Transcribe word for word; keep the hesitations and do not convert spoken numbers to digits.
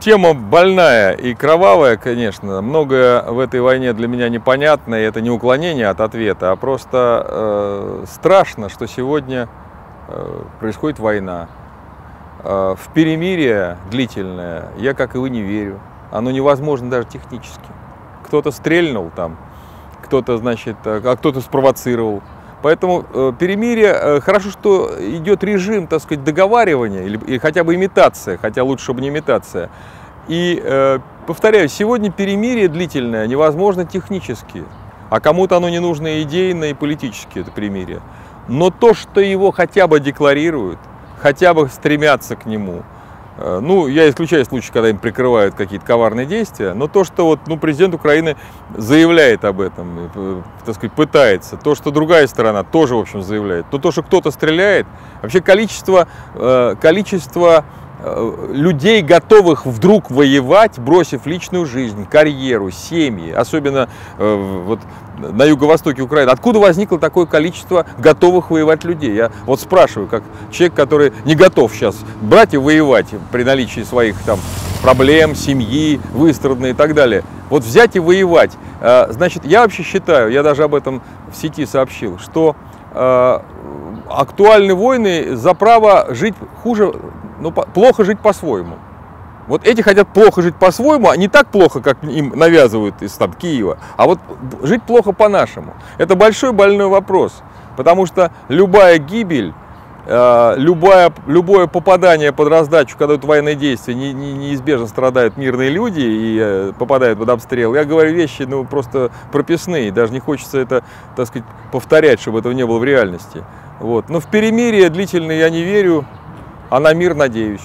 Тема больная и кровавая, конечно. Многое в этой войне для меня непонятно, и это не уклонение от ответа, а просто э, страшно, что сегодня э, происходит война. Э, в перемирие длительное я, как и вы, не верю. Оно невозможно даже технически. Кто-то стрельнул там, кто-то, значит, а кто-то спровоцировал. Поэтому э, перемирие, э, хорошо, что идет режим, так сказать, договаривания, или, или хотя бы имитация, хотя лучше бы не имитация. И, э, повторяю, сегодня перемирие длительное невозможно технически, а кому-то оно не нужно идейно и политически, это перемирие. Но то, что его хотя бы декларируют, хотя бы стремятся к нему, э, ну, я исключаю случаи, когда им прикрывают какие-то коварные действия, но то, что вот, ну, президент Украины заявляет об этом, э, так сказать, пытается, то, что другая сторона тоже, в общем, заявляет, то, то что кто-то стреляет, вообще количество, э, количество людей, готовых вдруг воевать, бросив личную жизнь, карьеру, семьи, особенно э, вот, на юго-востоке Украины. Откуда возникло такое количество готовых воевать людей? Я вот спрашиваю, как человек, который не готов сейчас брать и воевать при наличии своих там проблем, семьи, выстраданной и так далее. Вот взять и воевать. Э, значит, я вообще считаю, я даже об этом в сети сообщил, что э, актуальны войны за право жить хуже, ну, плохо жить по-своему. Вот эти хотят плохо жить по-своему, а не так плохо, как им навязывают из там, Киева, а вот жить плохо по-нашему. Это большой больной вопрос, потому что любая гибель, э, любая, любое попадание под раздачу, когда идут военные действия, не, не, неизбежно страдают мирные люди и э, попадают под обстрел. Я говорю вещи, ну, просто прописные, даже не хочется это, так сказать, повторять, чтобы этого не было в реальности. Вот. Но в перемирие длительное я не верю, а на мир надеюсь.